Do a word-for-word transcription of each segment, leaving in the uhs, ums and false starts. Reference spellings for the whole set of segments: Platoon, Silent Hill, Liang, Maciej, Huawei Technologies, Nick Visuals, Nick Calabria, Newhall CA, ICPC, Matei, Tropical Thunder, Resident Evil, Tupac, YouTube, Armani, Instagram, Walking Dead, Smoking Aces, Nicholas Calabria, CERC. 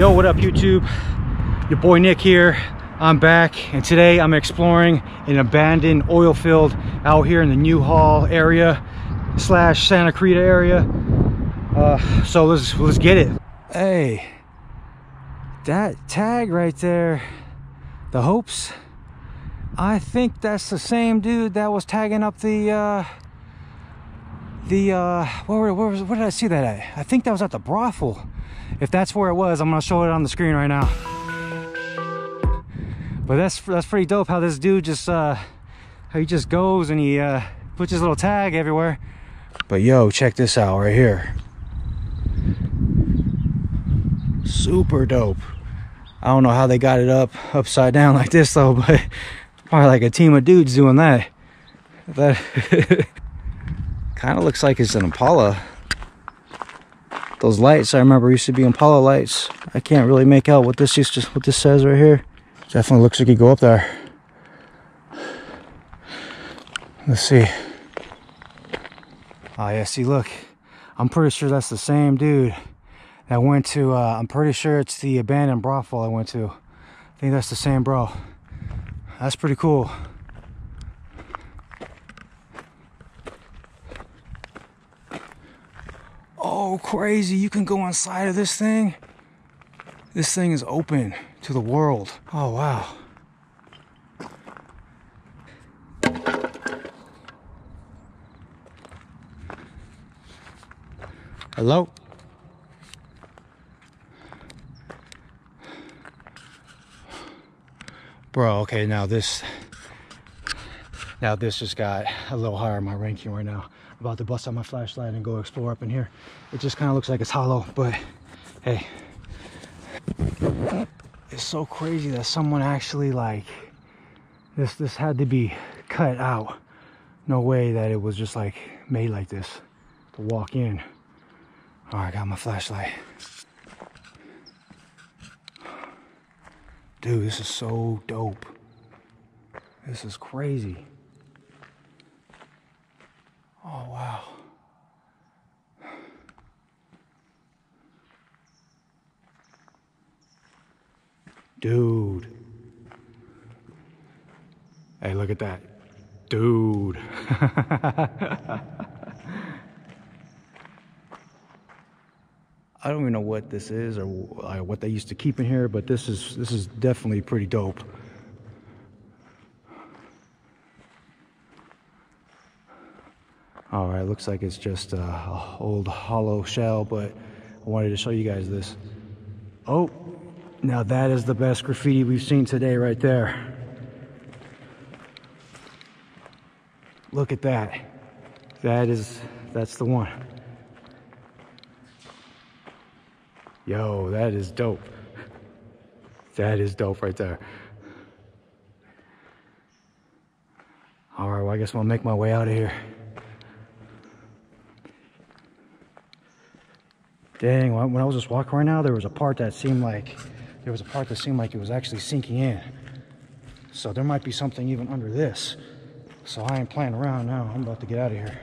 Yo, what up YouTube? Your boy Nick here. I'm back, and today I'm exploring an abandoned oil field out here in the Newhall area slash Santa Cruz area. Uh, so let's let's get it. Hey, that tag right there, the Hopes. I think that's the same dude that was tagging up the uh, the uh, where, where was where did I see that at? I think that was at the brothel. If that's where it was, I'm gonna show it on the screen right now. But that's that's pretty dope how this dude just uh, how he just goes and he uh, puts his little tag everywhere. But yo, check this out right here. Super dope. I don't know how they got it up upside down like this though, but probably like a team of dudes doing that. That kind of looks like it's an Impala. Those lights, I remember, used to be Impala lights. I can't really make out what this used to, what this says right here. Definitely looks like you go up there. Let's see. Oh yeah, see, look. I'm pretty sure that's the same dude that went to, uh, I'm pretty sure it's the abandoned brothel I went to. I think that's the same bro. That's pretty cool. Oh, crazy, you can go inside of this thing. This thing is open to the world. Oh, wow. Hello? Bro, okay, now this, now this just got a little higher in my ranking right now. I'm about to bust out my flashlight and go explore up in here. It just kind of looks like it's hollow, but hey. It's so crazy that someone actually like this this had to be cut out. No way that it was just like made like this to walk in. All right, I got my flashlight. Dude, this is so dope. This is crazy. Oh wow. Dude. Hey, look at that. Dude. I don't even know what this is or what they used to keep in here, but this is this is definitely pretty dope. All right, looks like it's just a old hollow shell, but I wanted to show you guys this. Oh. Now that is the best graffiti we've seen today right there. Look at that. That is, that's the one. Yo, that is dope. That is dope right there. All right, well, I guess I'll make my way out of here. Dang, when I was just walking right now, there was a part that seemed like There was a part that seemed like it was actually sinking in. So there might be something even under this. So I ain't playing around now. I'm about to get out of here.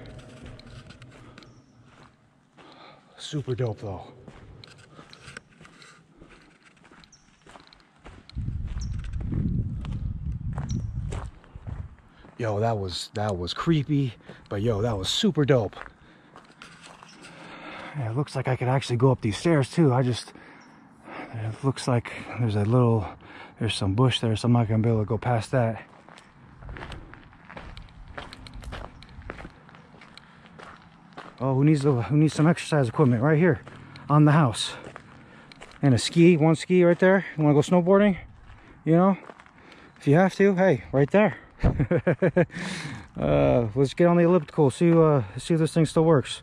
Super dope though. Yo, that was, that was creepy. But yo, that was super dope. Yeah, it looks like I could actually go up these stairs too. I just... It looks like there's a little, there's some bush there, so I'm not gonna be able to go past that. Oh, who needs the, who needs some exercise equipment right here on the house? And a ski, one ski right there. You wanna go snowboarding? You know, if you have to, hey, right there. uh, let's get on the elliptical, see, uh, see if this thing still works.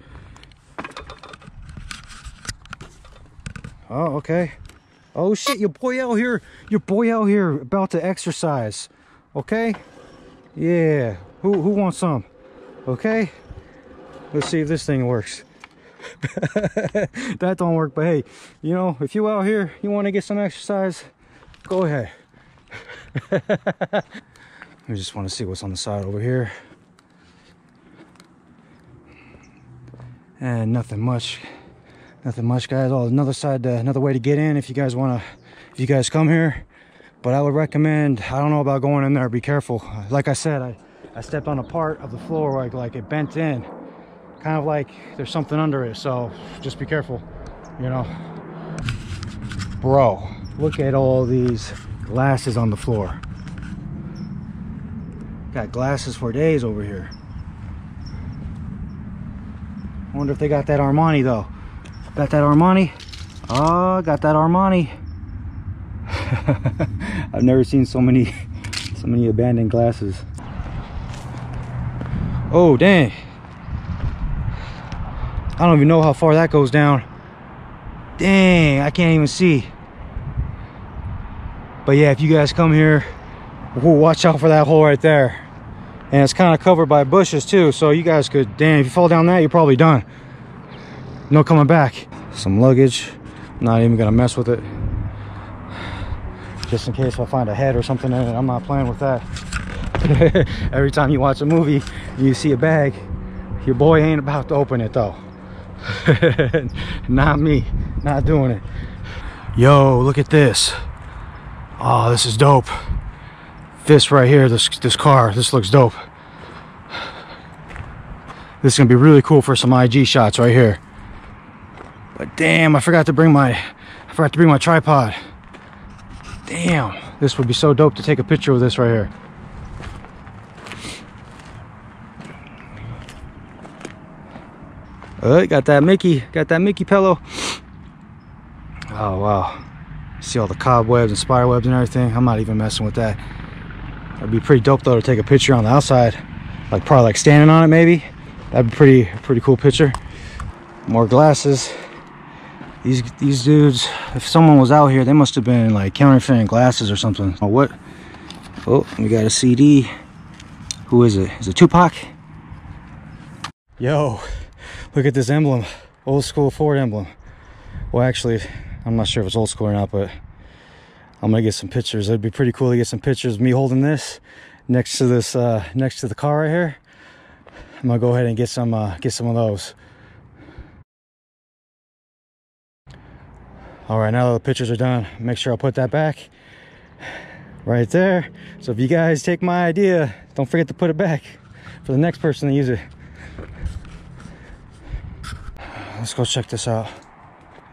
Oh, okay. Oh shit, your boy out here, your boy out here about to exercise. Okay? Yeah. Who who wants some? Okay? Let's see if this thing works. That don't work, but hey, you know, if you out here, you want to get some exercise, go ahead. We just want to see what's on the side over here. And nothing much. Nothing much, guys. Oh, another side, uh, another way to get in if you guys want to, if you guys come here. But I would recommend, I don't know about going in there. Be careful. Like I said, I, I stepped on a part of the floor where like, like it bent in. Kind of like there's something under it. So just be careful, you know. Bro, look at all these glasses on the floor. Got glasses for days over here. I wonder if they got that Armani though. Got that Armani? Oh, got that Armani. I've never seen so many so many abandoned glasses. Oh dang, I don't even know how far that goes down. Dang, I can't even see. But yeah, if you guys come here, we'll watch out for that hole right there. And it's kind of covered by bushes too, so you guys could, damn, if you fall down that, you're probably done. No coming back. Some luggage, not even gonna mess with it. Just in case I find a head or something in it, I'm not playing with that. Every time you watch a movie, you see a bag, your boy ain't about to open it though. Not me, not doing it. Yo, look at this. Oh, this is dope. This right here, this this car, this looks dope. This is gonna be really cool for some I G shots right here. But damn, I forgot to bring my, I forgot to bring my tripod. Damn, this would be so dope to take a picture of this right here. Oh, got that Mickey, got that Mickey pillow. Oh wow, see all the cobwebs and spider webs and everything. I'm not even messing with that. That'd be pretty dope though to take a picture on the outside, like probably like standing on it maybe. That'd be pretty pretty cool picture. More glasses. These these dudes, if someone was out here, they must have been like counterfeiting glasses or something. Oh what? Oh, we got a C D. Who is it? Is it Tupac? Yo. Look at this emblem, old school Ford emblem. Well, actually, I'm not sure if it's old school or not, but I'm gonna get some pictures. It'd be pretty cool to get some pictures of me holding this next to this, uh, next to the car right here. I'm gonna go ahead and get some, uh, get some of those. All right, now that the pictures are done, make sure I put that back right there. So if you guys take my idea, don't forget to put it back for the next person to use it. Let's go check this out.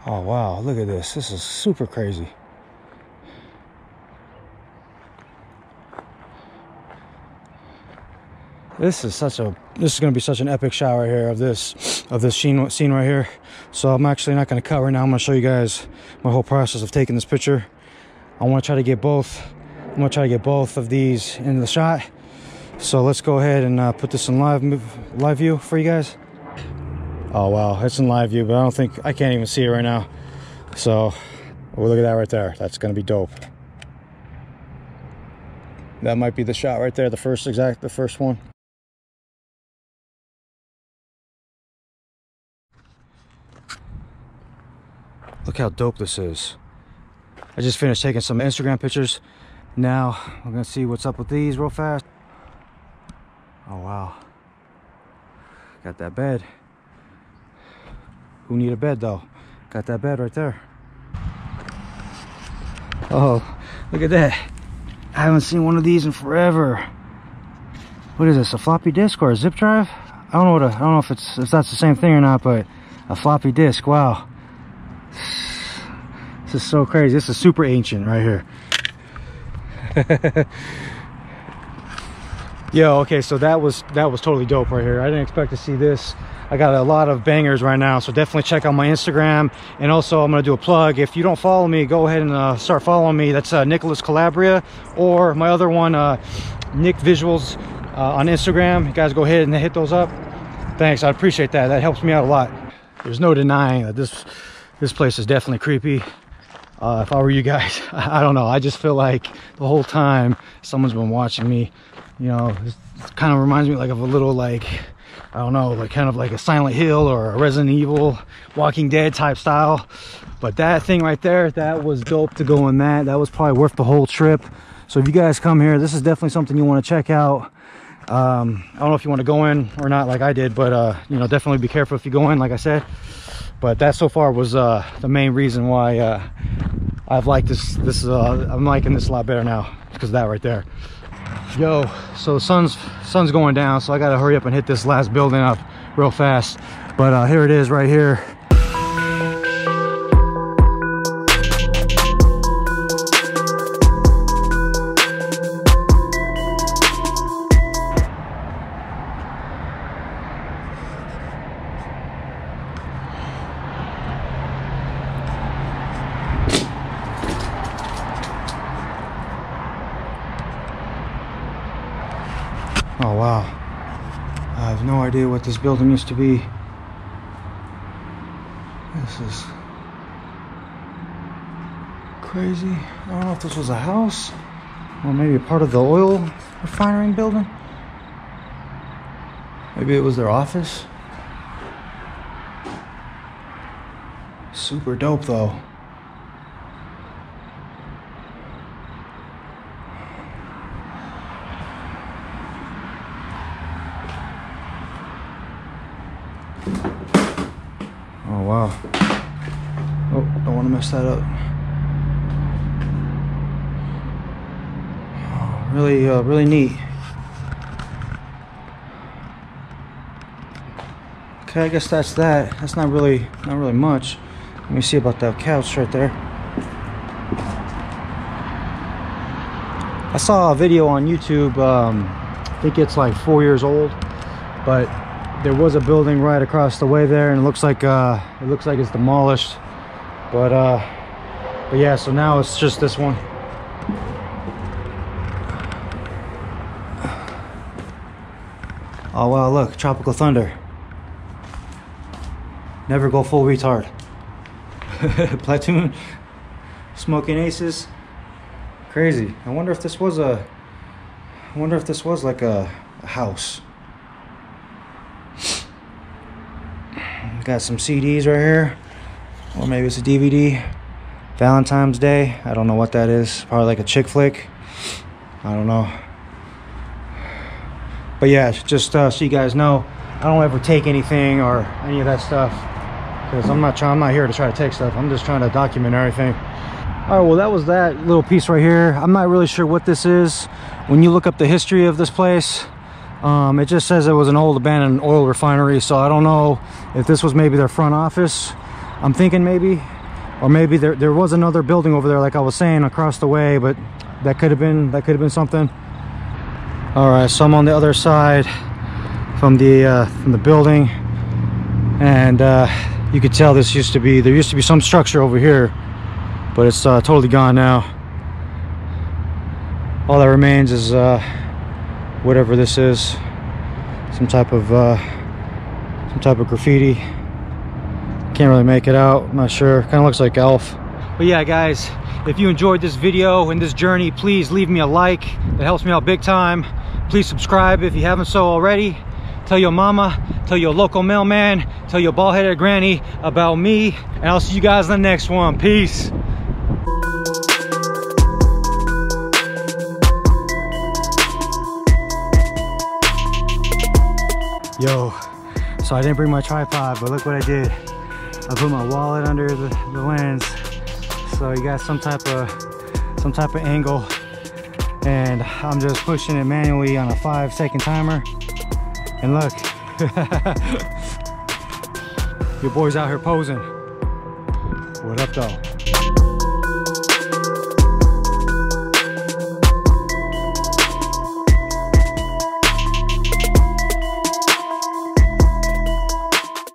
Oh wow, look at this. This is super crazy. This is such a this is gonna be such an epic shot right here of this of this scene scene right here. So I'm actually not gonna cut right now. I'm gonna show you guys my whole process of taking this picture. I wanna try to get both I'm gonna try to get both of these in the shot. So let's go ahead and uh, put this in live live view for you guys. Oh wow, it's in live view, but I don't think, I can't even see it right now. So, oh, look at that right there. That's gonna be dope. That might be the shot right there, the first exact, the first one. Look how dope this is. I just finished taking some Instagram pictures. Now, we're gonna see what's up with these real fast. Oh wow. Got that bed. Who need a bed though? Got that bed right there. Oh, look at that. I haven't seen one of these in forever. What is this, a floppy disk or a zip drive? I don't know what a, I don't know if it's if that's the same thing or not, but a floppy disk. Wow, this is so crazy. This is super ancient right here. Yo, okay, so that was that was totally dope right here. I didn't expect to see this. I got a lot of bangers right now, so definitely check out my Instagram. And also, I'm gonna do a plug. If you don't follow me, go ahead and uh, start following me. That's uh, Nicholas Calabria, or my other one, uh, Nick Visuals uh, on Instagram. You guys go ahead and hit those up. Thanks, I appreciate that. That helps me out a lot. There's no denying that this this place is definitely creepy. Uh, if I were you guys, I don't know. I just feel like the whole time someone's been watching me. You know, it kind of reminds me like of a little like. I don't know, like kind of like a Silent Hill or a Resident Evil, Walking Dead type style. But that thing right there, that was dope to go in that. That was probably worth the whole trip. So if you guys come here, this is definitely something you want to check out. Um, I don't know if you want to go in or not like I did, but, uh, you know, definitely be careful if you go in, like I said. But that so far was uh, the main reason why uh, I've liked this. This uh, I'm liking this a lot better now because of that right there. Yo, so the sun's sun's going down, so I gotta hurry up and hit this last building up real fast. But uh, here it is right here. Oh wow, I have no idea what this building used to be. This is crazy. I don't know if this was a house or maybe part of the oil refinery building. Maybe it was their office. Super dope though. Oh wow. Oh, don't want to mess that up. Oh, really, uh, really neat. Okay, I guess that's that. That's not really, not really much. Let me see about that couch right there. I saw a video on YouTube. Um, I think it's like four years old, but there was a building right across the way there, and it looks like uh it looks like it's demolished, but uh but yeah, so now it's just this one. Oh wow, look, Tropical Thunder. Never go full retard. Platoon, Smoking Aces. Crazy. I wonder if this was a I wonder if this was like a, a house. Got some C Ds right here, or maybe it's a D V D. Valentine's Day, I don't know what that is. Probably like a chick flick, I don't know. But yeah, just uh, so you guys know, I don't ever take anything or any of that stuff, because I'm not trying I'm not here to try to take stuff. I'm just trying to document everything. All right, well, that was that little piece right here. I'm not really sure what this is. When you look up the history of this place, Um, it just says it was an old abandoned oil refinery, so I don't know if this was maybe their front office. I'm thinking maybe, or maybe there there was another building over there, like I was saying, across the way. But that could have been that could have been something. All right, so I'm on the other side from the uh, from the building, and uh, you could tell this used to be there used to be some structure over here, but it's uh, totally gone now. All that remains is Uh, whatever this is, some type of uh, some type of graffiti. Can't really make it out, I'm not sure. Kind of looks like Elf. But yeah guys, if you enjoyed this video and this journey, please leave me a like. That helps me out big time. Please subscribe if you haven't so already. Tell your mama, tell your local mailman, tell your bald-headed granny about me, and I'll see you guys in the next one. Peace. Yo, so I didn't bring my tripod, but look what I did. I put my wallet under the, the lens, so you got some type of some type of angle, and I'm just pushing it manually on a five second timer. And look, your boy's out here posing. What up though?